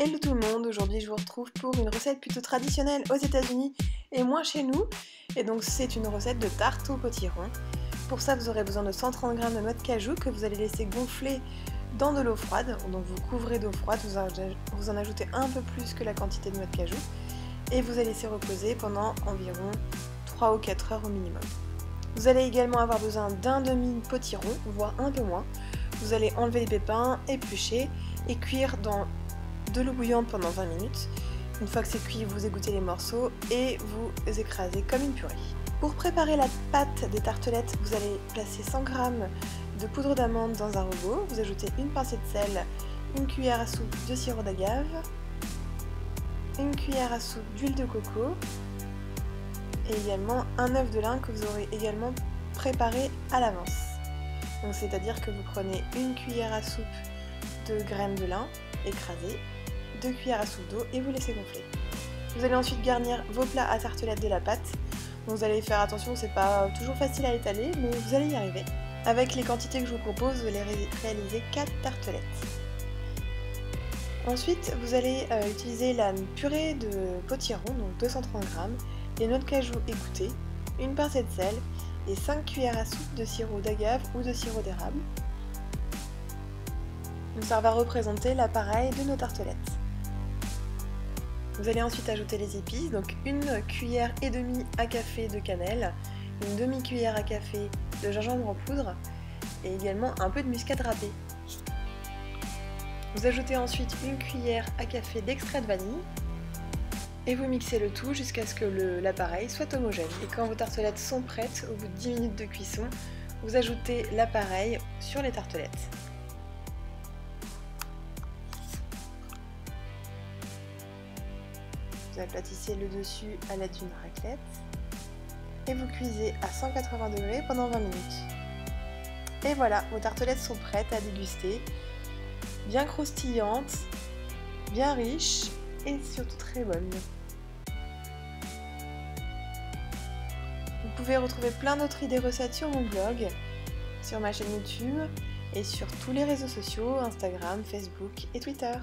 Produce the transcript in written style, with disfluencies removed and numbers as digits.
Hello tout le monde, aujourd'hui je vous retrouve pour une recette plutôt traditionnelle aux États-Unis et moins chez nous. Et donc c'est une recette de tarte au potiron. Pour ça vous aurez besoin de 130 g de noix de cajou que vous allez laisser gonfler dans de l'eau froide. Donc vous couvrez d'eau froide, vous en ajoutez un peu plus que la quantité de noix de cajou. Et vous allez laisser reposer pendant environ 3 ou 4 heures au minimum. Vous allez également avoir besoin d'un demi-potiron, voire un peu moins. Vous allez enlever les pépins, éplucher et cuire dans de l'eau bouillante pendant 20 minutes. Une fois que c'est cuit, vous égouttez les morceaux et vous écrasez comme une purée. Pour préparer la pâte des tartelettes, vous allez placer 100 g de poudre d'amande dans un robot. Vous ajoutez une pincée de sel, une cuillère à soupe de sirop d'agave, une cuillère à soupe d'huile de coco, et également un œuf de lin que vous aurez également préparé à l'avance. Donc c'est-à-dire que vous prenez une cuillère à soupe de graines de lin écrasées, 2 cuillères à soupe d'eau et vous laissez gonfler. Vous allez ensuite garnir vos plats à tartelettes de la pâte. Donc vous allez faire attention, c'est pas toujours facile à étaler, mais vous allez y arriver. Avec les quantités que je vous propose, vous allez réaliser 4 tartelettes. Ensuite, vous allez utiliser la purée de potiron, donc 230 g, les noix de cajou égouttées, une pincée de sel et 5 cuillères à soupe de sirop d'agave ou de sirop d'érable. Donc ça va représenter l'appareil de nos tartelettes. Vous allez ensuite ajouter les épices, donc une cuillère et demie à café de cannelle, une demi-cuillère à café de gingembre en poudre et également un peu de muscade râpée. Vous ajoutez ensuite une cuillère à café d'extrait de vanille. Et vous mixez le tout jusqu'à ce que l'appareil soit homogène. Et quand vos tartelettes sont prêtes, au bout de 10 minutes de cuisson, vous ajoutez l'appareil sur les tartelettes. Vous aplatissez le dessus à l'aide d'une raclette. Et vous cuisez à 180 degrés pendant 20 minutes. Et voilà, vos tartelettes sont prêtes à déguster. Bien croustillantes, bien riches et surtout très bonnes. Vous pouvez retrouver plein d'autres idées recettes sur mon blog, sur ma chaîne YouTube et sur tous les réseaux sociaux, Instagram, Facebook et Twitter.